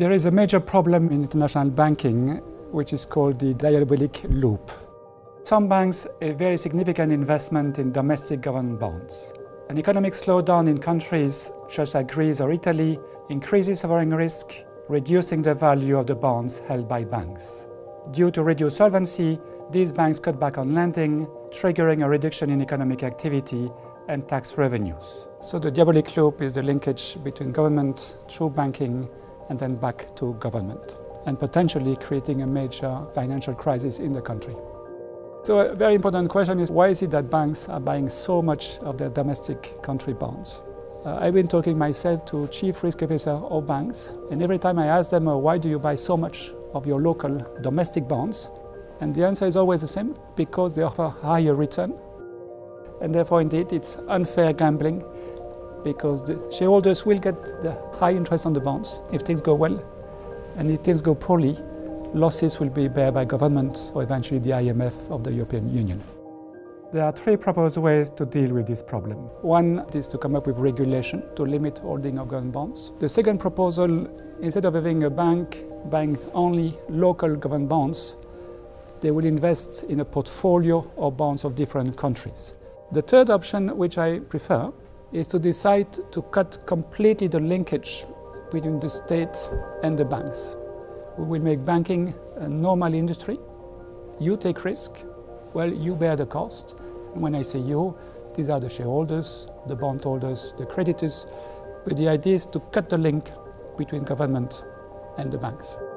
There is a major problem in international banking, which is called the diabolic loop. Some banks have very significant investment in domestic government bonds. An economic slowdown in countries such as Greece or Italy increases sovereign risk, reducing the value of the bonds held by banks. Due to reduced solvency, these banks cut back on lending, triggering a reduction in economic activity and tax revenues. So the diabolic loop is the linkage between government through banking and then back to government, and potentially creating a major financial crisis in the country. So a very important question is, why is it that banks are buying so much of their domestic country bonds? I've been talking myself to chief risk officer of banks, and every time I ask them, why do you buy so much of your local domestic bonds? And the answer is always the same, because they offer higher return. And therefore, indeed, it's unfair gambling, because the shareholders will get the high interest on the bonds if things go well, and if things go poorly, losses will be borne by government or eventually the IMF of the European Union. There are three proposed ways to deal with this problem. One is to come up with regulation to limit holding of government bonds. The second proposal, instead of having a bank buying only local government bonds, they will invest in a portfolio of bonds of different countries. The third option, which I prefer, is to decide to cut completely the linkage between the state and the banks. We will make banking a normal industry. You take risk, well, you bear the cost. And when I say you, these are the shareholders, the bondholders, the creditors. But the idea is to cut the link between government and the banks.